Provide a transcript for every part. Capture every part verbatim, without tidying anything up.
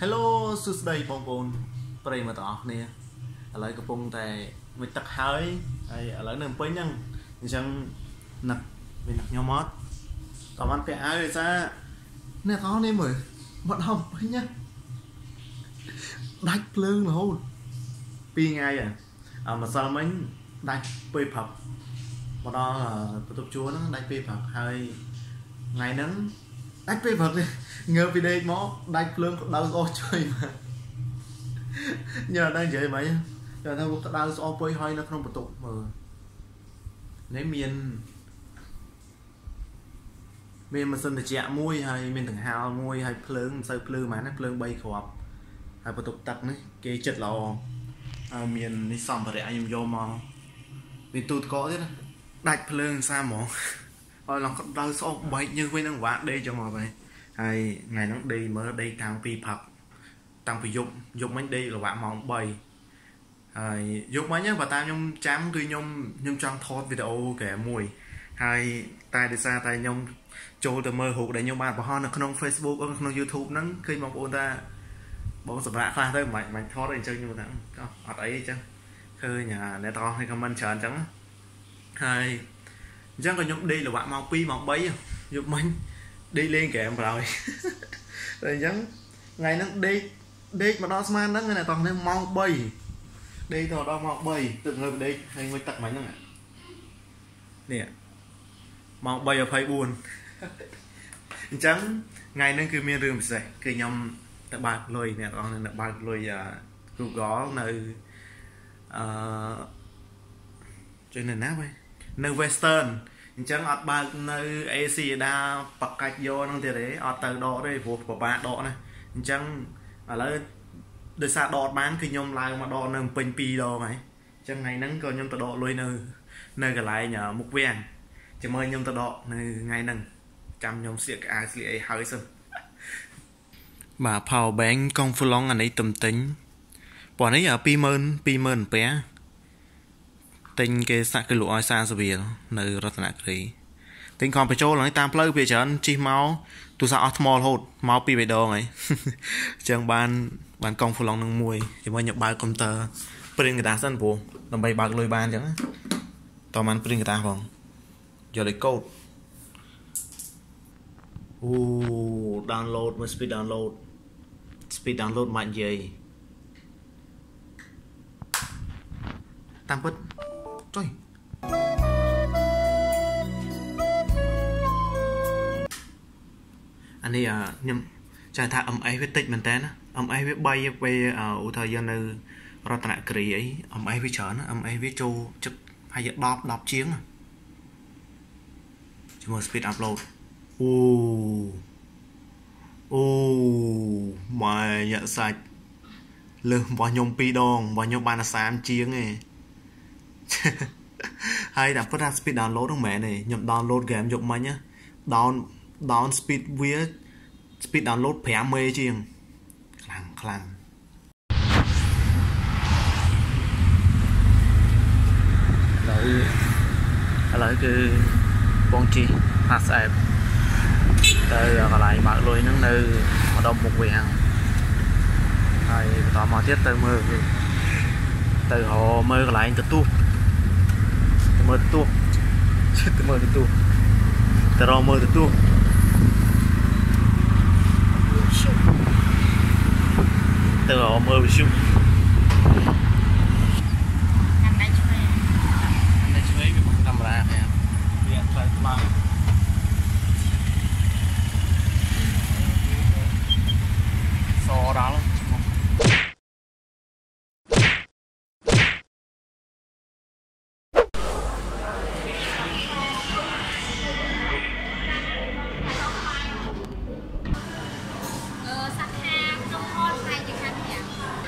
Hello, suốt đây bong bồn, bây mà tỏ nè, ở lại cái bồn tại mình tắt hơi, ở lại nằm bơi nhăng, chẳng nặc mình nặc nhau mót, tao ăn cái ai rồi ra, nè tao nè mày, bọn hông bơi nhá, đạch lưng là hôn, pi ngay à, à mà sao mình đạch bơi phật, bọn đó là tụi chúa nó đạch bơi phật hơi ngày nắng. Đách phê vật đi, ngờ vì đây mó đách lương đau gió chơi mà. Nhờ đang chơi mấy, giờ thằng cũng đau gió bơi hơi nó không bật tụng mà. Nếu miền miền mà sân thì chẹt mui hay miền thằng hào mui hay lương sao lương mà nó lương bay khọp, hay bật tụng tặc đấy, cái chật lò. Miền đi xong rồi anh vô mà vì tụt có thế đó, đách lương sao mỏ. Ôi lòng con đau xót bấy như với năng vạn đây cho mọi người. Hay ngày nó đi mới đây tăng phi phật, tăng phi dục dục mấy đi là bạn mỏng bầy. Hay dục mấy nhá và ta nhung chám tuy nhung nhung trang thót video kẻ mùi. Hay tay đi xa tay nhung trôi từ mơ hụt để nhung bạn của họ nó không Facebook nó không YouTube nó khi mà bọn ta bọn sập rạ pha tới mạnh mạnh thót đây chơi nhưng mà thằng ở đấy chứ khơi nhà để to hay comment chờ chẳng. Hay chẳng có nhóm đi là bạn màu pi màu bấy giúp mình đi lên kèm rồi rồi chẳng ngày nó đi đi mà đó man đó người này toàn nên màu bay đi thôi đó màu bay tự người đi hay người tật máy nữa nè màu bay ở phải buồn chẳng ngày nên cứ miên rừng sạch cứ nhom tập bạc lười nè toàn nên tập bạc lười gục gó nơi chơi nền nát vậy nơi Western chẳng ở ba nơi a xê đa bậc cách vô năng thì đấy ở từ đó đây vụt của bạn đó này chẳng ở lại đời xa đọt bán thì nhom lại mà đọt nâng pin pi đồ mày chẳng ngày nắng còn nhom từ đọt lôi nơi nơi cái lại nhờ mục viên chỉ mời nhom từ đọt nơi ngày nắng chăm nhom xịt cái ai xịt hơi sưng bà phào bán con phu long anh ấy tầm tính bọn ấy ở pi mơn pi mơn bé tính cái sạc cái lụa xa rồi về nơi rất là kì tính còn phải trôi là tam plug bây giờ anh chỉ máu tụi sao small hột máu pi về đồ này chẳng ban ban công phu long nâng mùi thì mới nhập bài computer print người ta sẵn buồn làm bài bạc lôi ban chẳng toàn man print người ta vòng giờ lấy code uh download mà speed download speed download mạnh gì tam bớt trời anh đi à nhưng trái thà âm ấy với tịch mình té nó âm ấy với bay về ở thời gian này ra tại kỳ ấy âm ấy với chở nó âm ấy với châu chụp hay giật đọp đọp chiến à chỉ một speed upload u u mà nhận sạch lừa vào nhom pi đòn vào nhom ban là sám chiến này hay đặt phát ra speed download không mẹ này nhập download game dụng mà nhá down down speed weird speed download phải mê chứ khlang khlang rồi rồi cứ bong chi whatsapp tới còn lại bạn lôi nó nơi ở đông một vị hàng hay tỏ mò thiết tới mưa từ hồ mơ còn lại từ tu mơ từ tu chết từ mơ từ tu từ rò mơ từ tu từ rò mơ bị sụp anh đánh chơi anh đánh chơi bị bắn camera này bị chạy băng so đó luôn.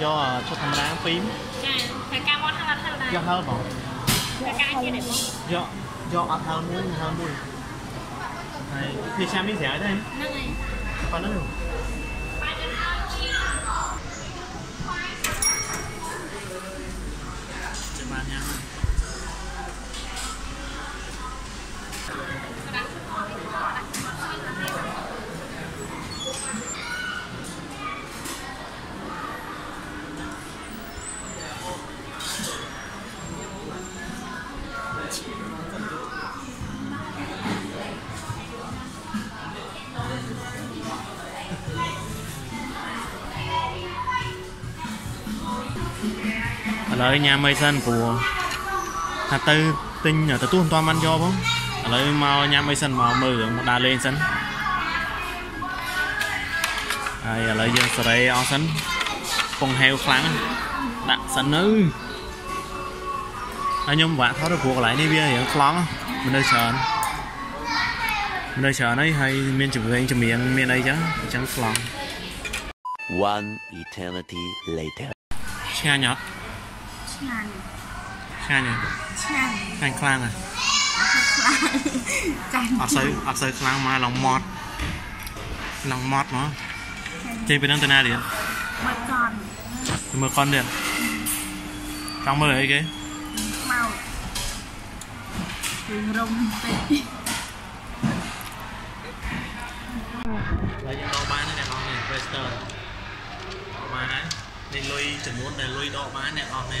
Do cho thằng lá phím. Phải ca món thằng lá thằng lá. Do hơn không? Phải ca kia để không? Do do ăn hơn muối hơn muối. Này, thì xem biết rẻ đây. Nâng này. Còn nữa không? Chào bạn nha. Hãy subscribe cho kênh Ghiền Mì Gõ để không bỏ lỡ những video hấp dẫn. ở lại nhà Mason của Hà Tư tinh ở tới tuần toàn ăn do không ở lại mau nhà Mason màu mờ đà lên sân ở lại giờ sợi ao sân phong heo khoáng đặt sân nữ anh nhung vạ tháo được cuộc lại đi bia hiểu khoáng mình đây sợ mình đây sợ đấy hay miền chụp với anh chụp miền miền đây chứ chẳng khoáng one eternity later cha nhóc cha nhỉ cha clan à ở sơi ở sơi clan mà lòng mót lòng mót nó chơi bên Antonia đi mưa con mưa con điện trong mưa ấy cái màu rồng tê lấy cái bao bán này con này Western mà đấy nên lui chỉ muốn để lui đo bán này con này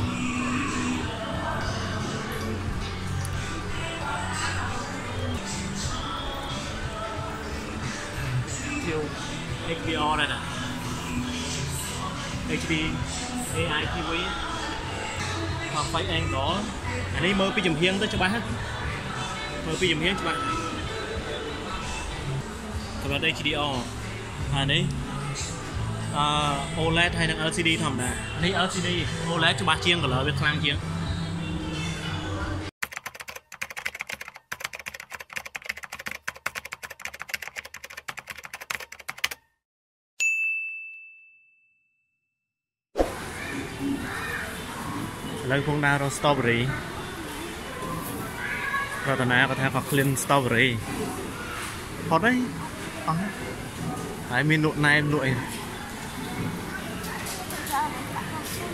hát bê o đây nè hát bê a i tê vê hoặc phải anh có anh ấy mơ cái dùm hiên tới cho bạn mơ cái dùm hiên cho bạn thật là hát đê o anh ấy uh, ô lét hay là lờ xê đê thầm nè anh ấy lờ xê đê ô lét cho bạn chiên của lợi việc làm chiên lấy phong đa rồi strawberry rồi tuần này có thể có clean strawberry hot đấy à. Đấy mình luộc này luộc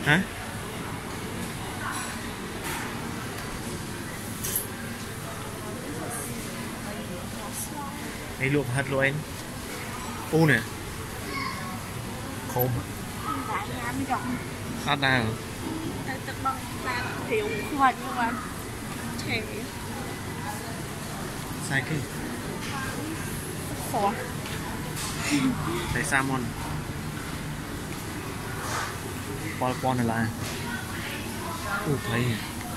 hả này luộc hạt luộc anh u nè khom hot đa tức bằng ba triệu khoan nhưng mà chèn sai cái khó thấy salmon bò con này là u thấy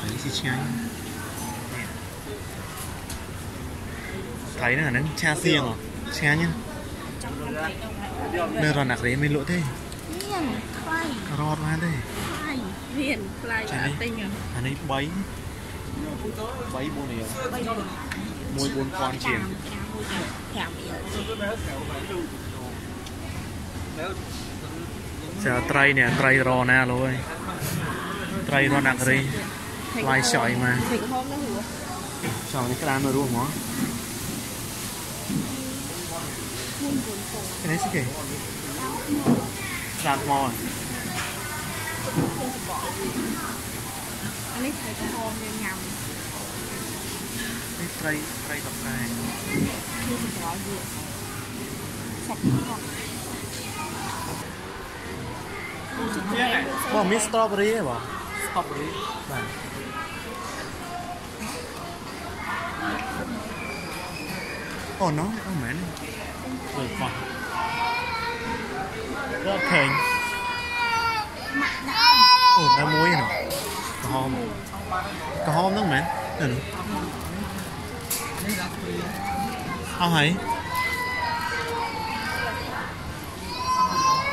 thấy gì chán thấy nó là nó cha riêng à cha nhá nơi rồi nạc đấy mới lỗi thế rọt ra đây hiện lại là tinh à anh ấy bấy bấy buôn này môi buôn con chiên chờ trai nè trai rò nè rồi trai rò nặng đi lại sỏi mà sỏi cái đan mà ruộng hả cái này cái gì rạt mòn anh ấy thấy cái hôm như nhầm cái cây cây tập này bỏ mít strawberry ấy bỏ strawberry này oh no oh man rồi còn rất thèm ủa đá muối hả? Cà hom cà hom đúng không mẹ? Ừ. Ông hả?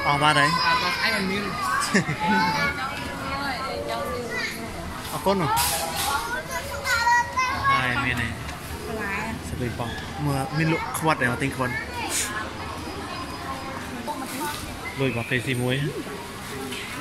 Ông ba đấy. เอาก้นหน่อยไอ้เมียนี่สเปนปองเมื่อมิลุขวัดเดี๋ยวติงขวัดเลยบอกเตยซีมวย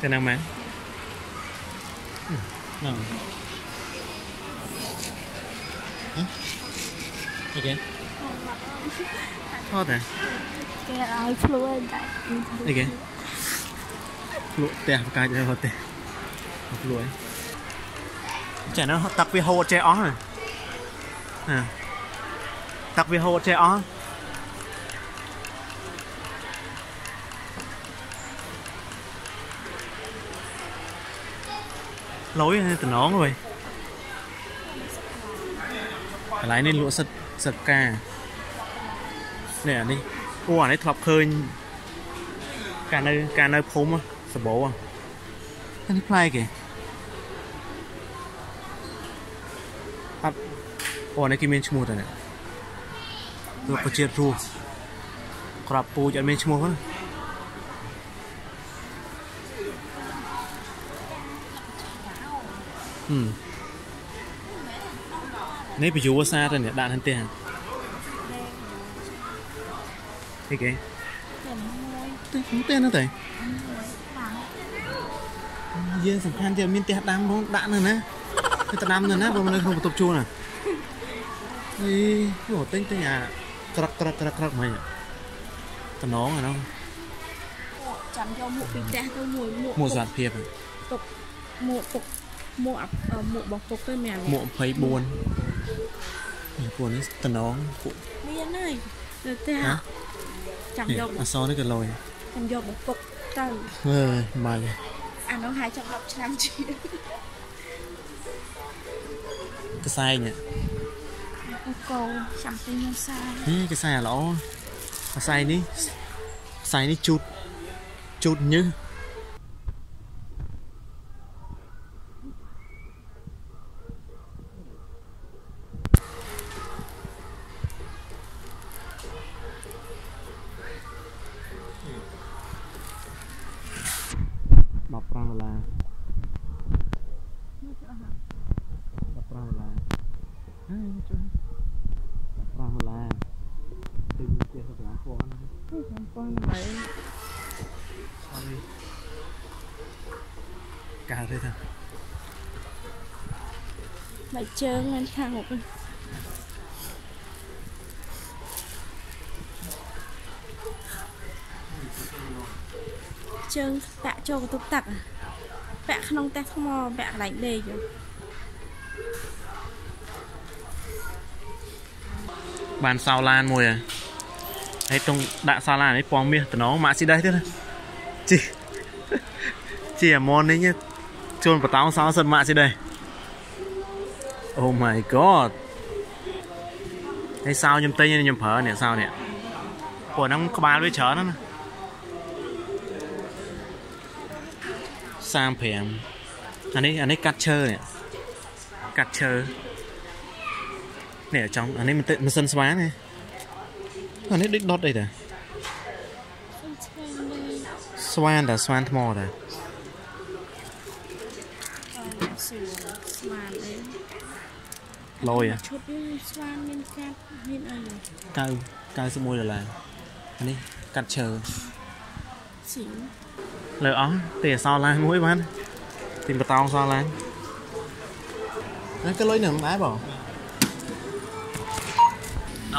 จะนั่งไหมนั่งโอเคทอดนะเกี่ยวกับฟลูดได้โอเคฟลูดแต่ปากกาจะได้พอแต่ฟลูดเจ๋งนะตักวิโฮเจ๋อเลยนะตักวิโฮเจ๋อlối từ nó rồi lái nên lụa sật sật cà nè đi ủa này thọc khơi cà nơi cà nơi khóm á sập bổ à cái này kì bắt ủa này kia men chua rồi nè được có chia ru cặp pu cho men chua hếtนี่ไปอยู่ว่าซาเลยเนี่ยด่านทันเตียงไอ้เก๋ตีของเตียงนั่นแต่ยืนสำคัญเดียวมินเตียดำของด่านเลยนะเตียดำเลยนะเรามันเลยของตบชูน่ะนี่โหเต้นเตียงกรักกรักกรักกรักไหมตะน้องอะน้องจำยอมหมวกปีแดงตัวหมวกหมวกสัตว์เพียบตกหมวกตกหมวกหมวกบอกตกได้ไหมหมวกไผ่บวนบวนนี่ตะน้องนี่ยังไงเดี๋ยวแต่จังยกอ่ะซ้อนนี่กันลอยจังยกบอกตกตั้งเออมาเลยอ่ะน้องหายจังหลับช้ำจีกระไซเนี่ยโกลช้ำเป็นยังไซนี่กระไซอ่ะหรอกระไซนี่กระไซนี่จุดจุดยื้อการเลยท่านใบเชิงมันทางออกไปเชิงแปะโจกตุกตักแปะขนมแตกขมอแปะไหลเดยอยู่บานซาวลานมวยอ่ะไอ้ตรงด่าซาวลานไอ้ปองเมียแต่น้องมาสิได้ด้วยนะจีจีอะมอนนี่เนี่ยชวนปะเต้าสาวสมาสิได้ Oh my god ไอ้สาวยิ้มเต้ยยิ้มเผอเนี่ยสาวเนี่ยปวดน้ำกบาลด้วยเฉยนั่นนะสามเพียงอันนี้อันนี้กัดเชอร์เนี่ยกัดเชอร์เนี่ยจังอันนี้มันเตะมันเซนสวาเนี่ยอันนี้ดิ๊กดอทเลยแต่สวานแต่สวานทมอแต่ลอยอะกาวกาวสมุยอะไรอันนี้กัดเชอร์เลยอ๋อเตะซาวลานมุ้ยมันติมประตองซาวลานนั่นก็ลอยหนึ่งไม้บอกเรา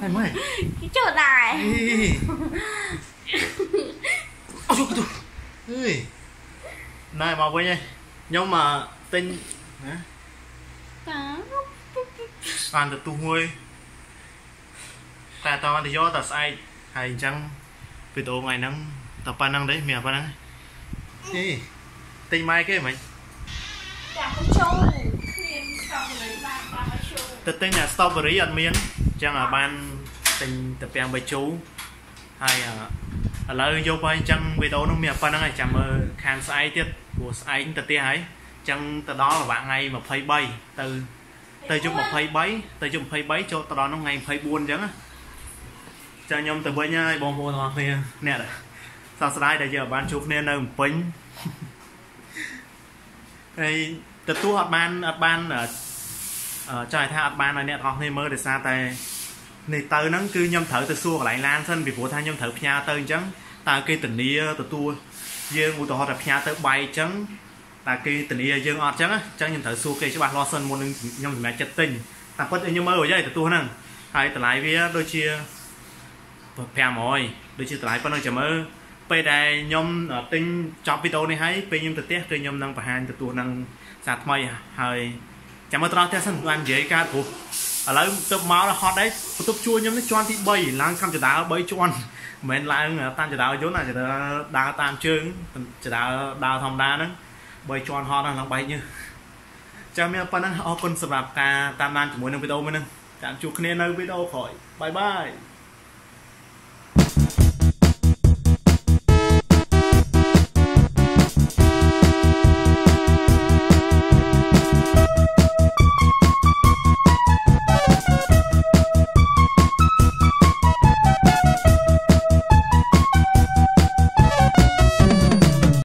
Này mới. Cái chỗ này. Ôi trời ơi. Này mà với nha. Nhưng mà tên hả? Cá. Ăn được tu hôi. Ta tao thì do ta sai hay chăng vì tụi mày năng tập ban năng đấy mẹ ban năng đi tinh mai cái mày tập tên là strawberry ăn miếng chăng là ban tình tập bèn bạch chú hay là lời vô bay chăng vì tụi nó mẹ ban năng này chạm khán sai tiếp của sai tập tia ấy chăng từ đó là bạn ngay mà phơi bay từ từ chung mà phơi bấy từ chung phơi bấy cho từ đó nó ngày phơi buồn chăng á chào nhom từ bên nha bom bồn hoặc nè nè sao sai để giờ bạn chụp nên là pin đây từ tu hạt ban hạt ban ở trời tha hạt ban này nè hoặc nè mơ để xa tay này từ nắng cứ nhom thở từ xua lại lan sân vì của tha nhom thở nhà từ trắng ta kia tình yêu từ tu dương của tổ hợp nhà từ bay trắng ta kia tình yêu dương ọt trắng á trắng nhom thở xua kia cho bạn lo sân một nhom mẹ chất tình ta quất nhom mơ ở đây từ tu năng hay từ lại với đôi chia phèm rồi, đối chiếu lại phần năng chậm ơ, bây đây nhom tinh chọn video này hãy, bây nhom tự test rồi nhom năng và hàng tự tu năng sạt mây hơi, chậm ơ tao test sẵn của anh dễ ca của, ở lại tập máu là hot đấy, tập chua nhom nó cho anh thì bay, lang cam chở đá bay cho anh, mình lại tan chở đá chỗ này chở đá tan trơn, chở đá đào thòng đá đó, bay cho anh hot năng lang bay như, chào mẹ phần năng hot con sập cả tam lan chỉ muốn năng video mới năng, chạm chụp nên nơi video khỏi, bye bye.